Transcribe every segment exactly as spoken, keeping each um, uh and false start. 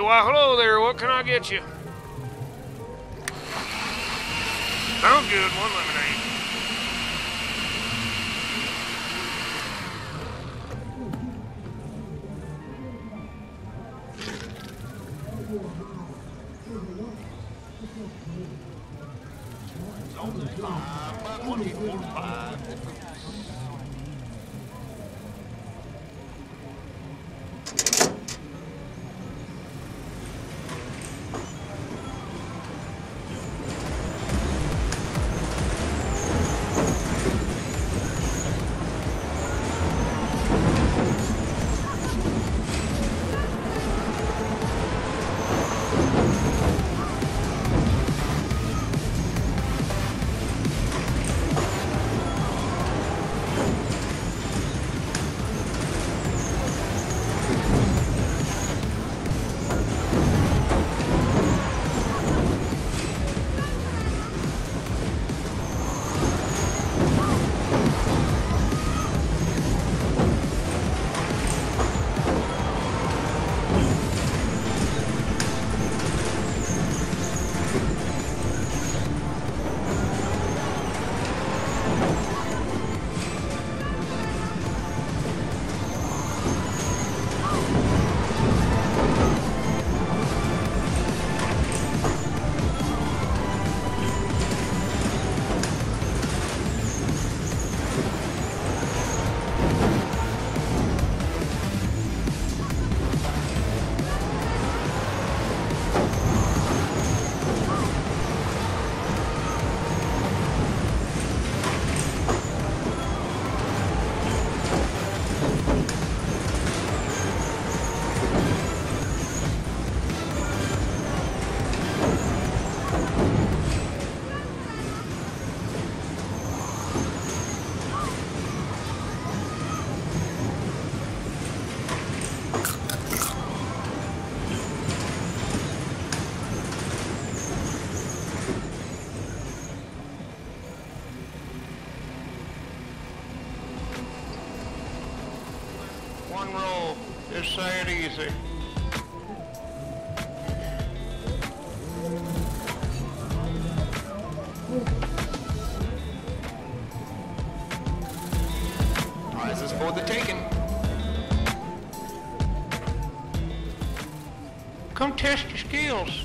Why, hello there, what can I get you? Sounds good, one lemonade. It easy. Prizes for the taking. Come test your skills.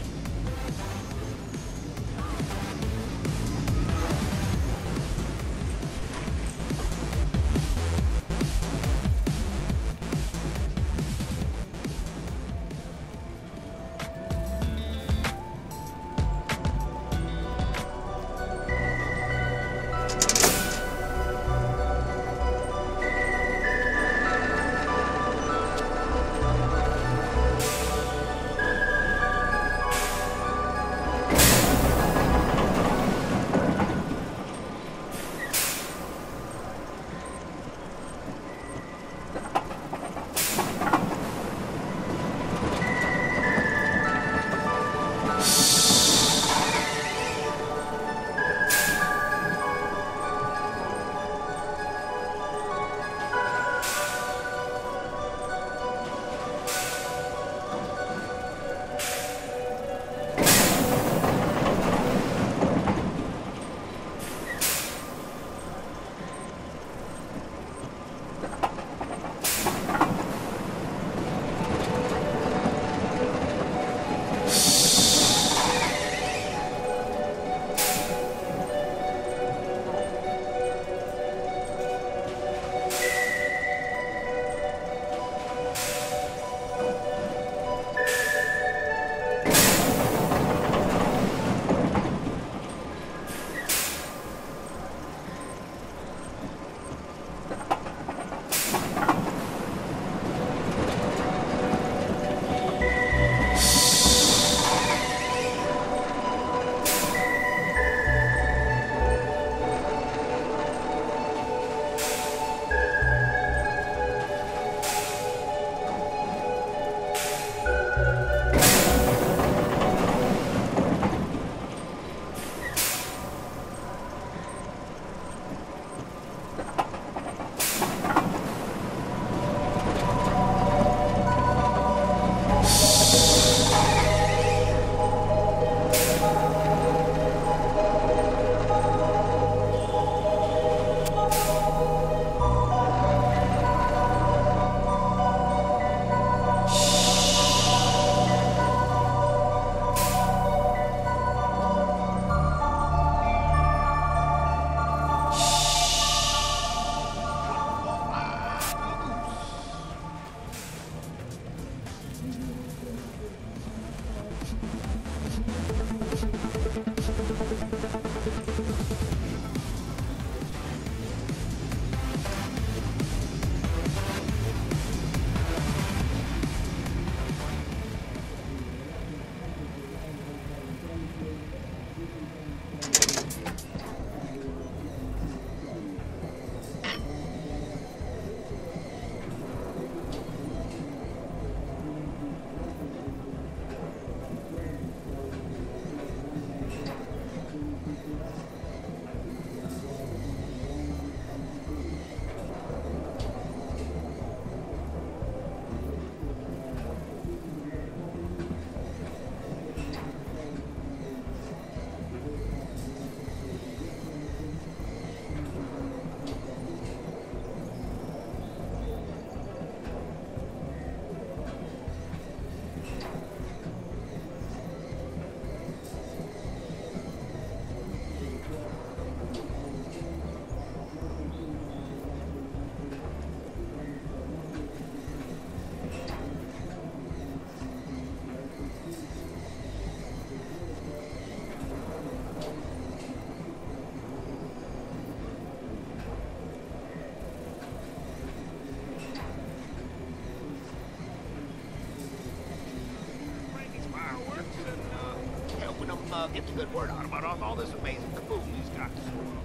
Uh, get the good word out about all, all this amazing kaboom he's got.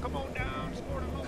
Come on down, sport a moment.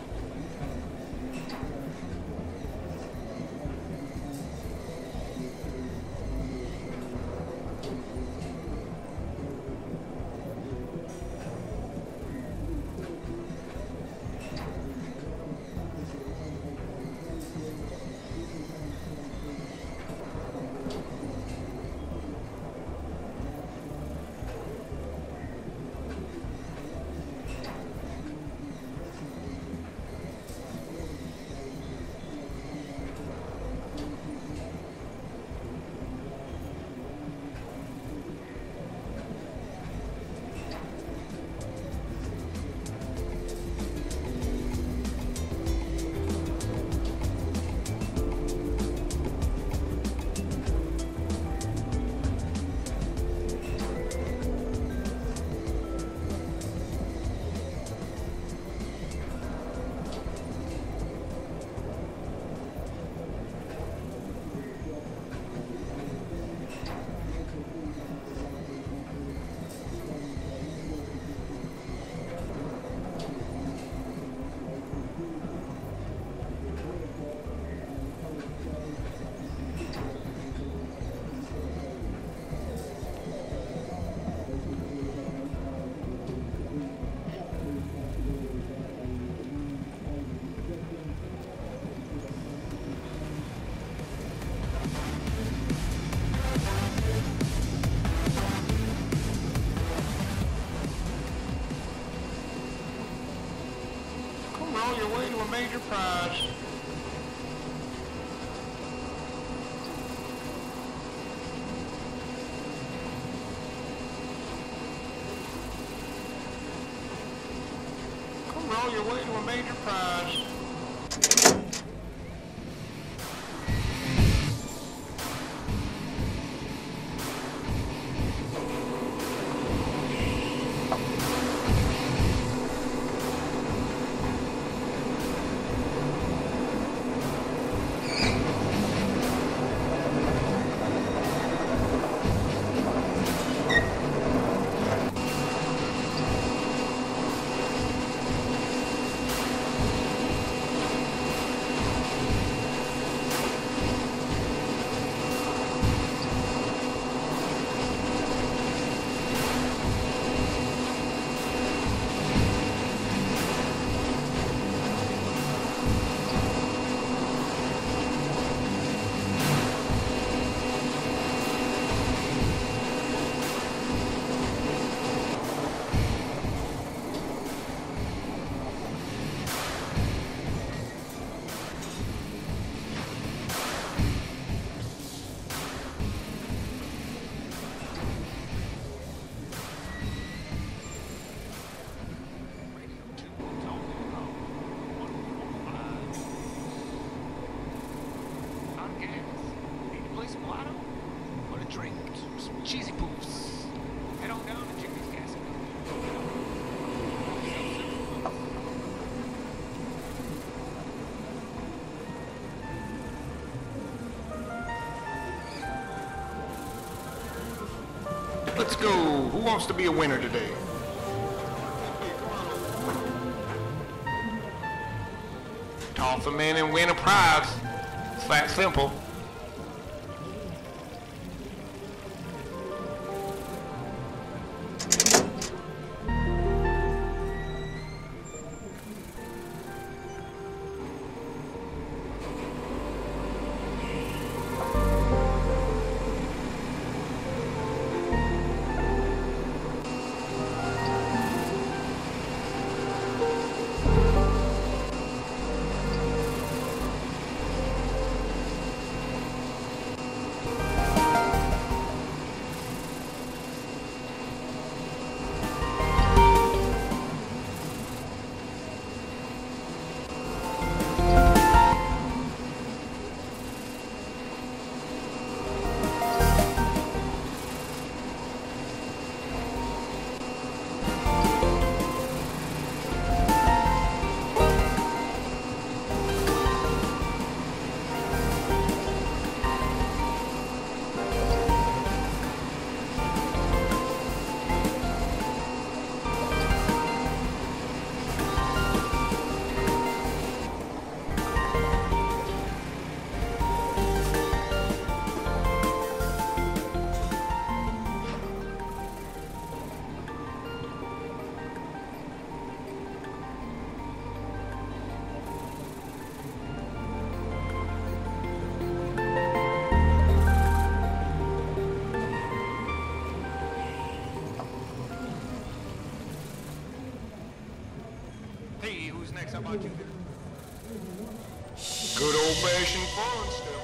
Major prize. Come roll your way to a major prize. Let's go. Who wants to be a winner today? Toss them in and win a prize. It's that simple. Good old-fashioned fun stuff.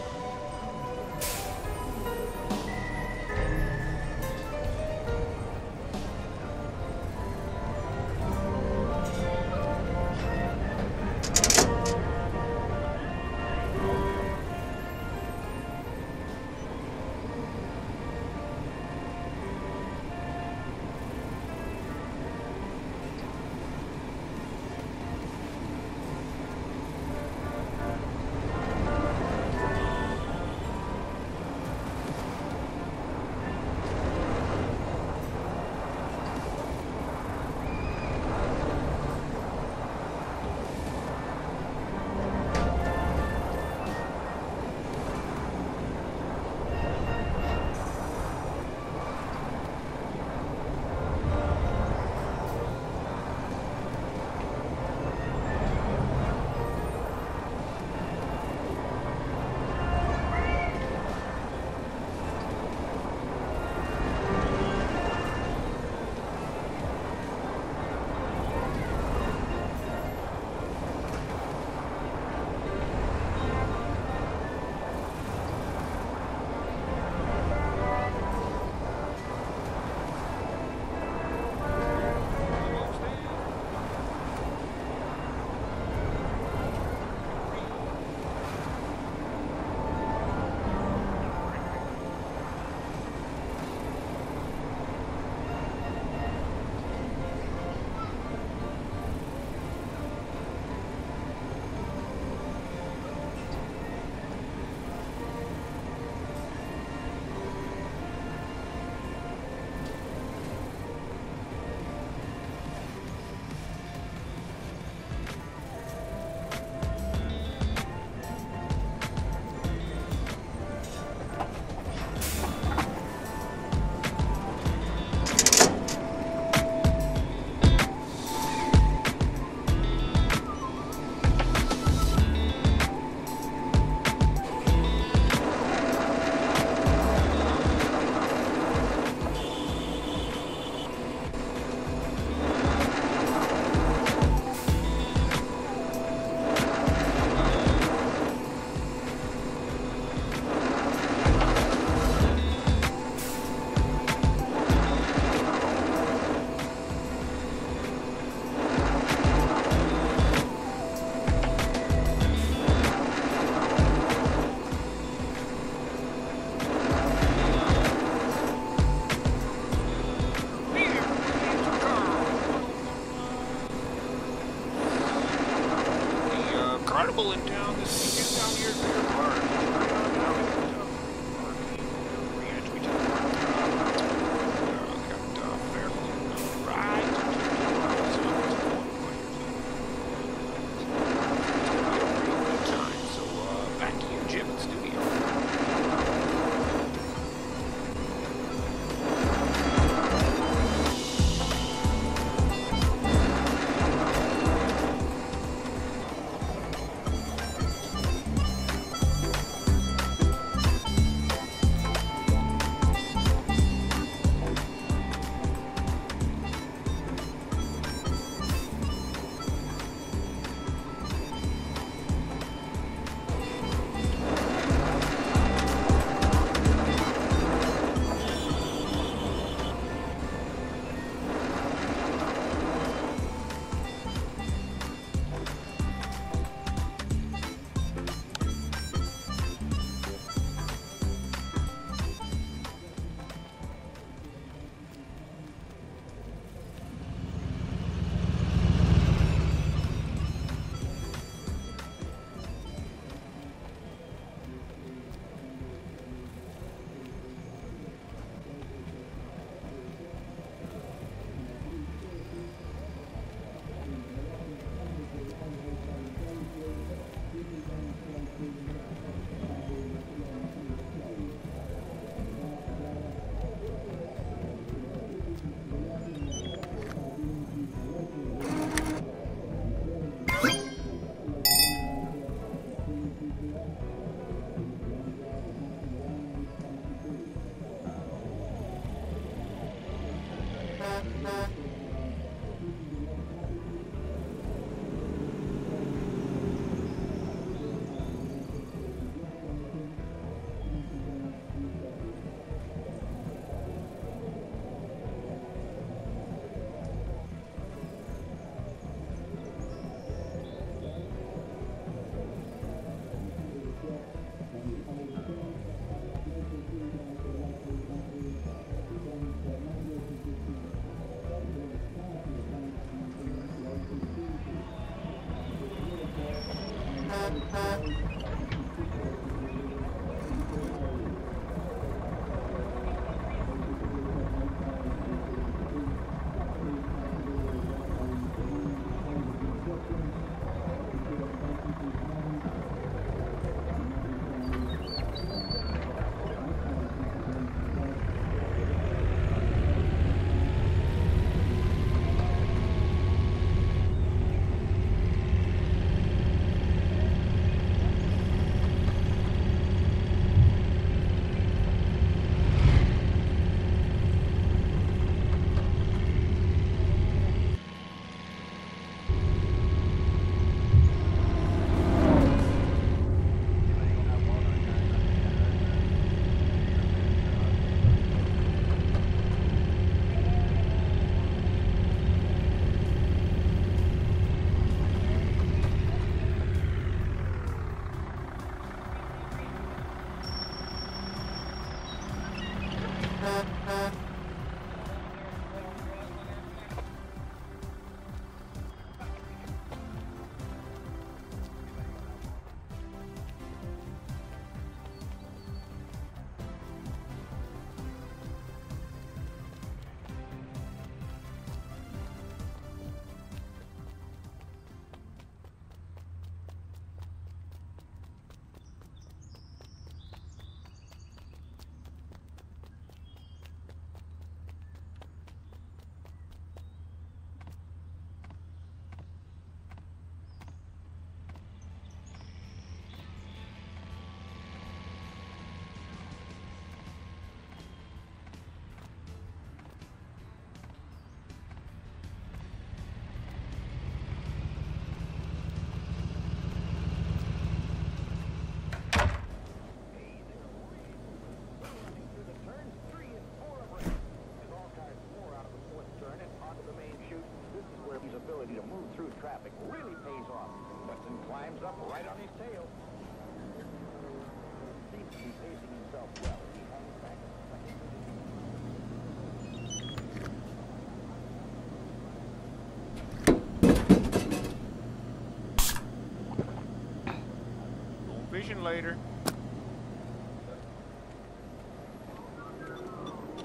Later.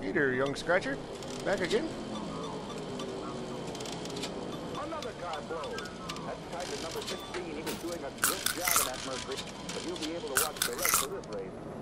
Peter, young scratcher, back again. Another car blows. That's tied to number sixteen. He was doing a good job in that Mercury, but you'll be able to watch the rest of this race.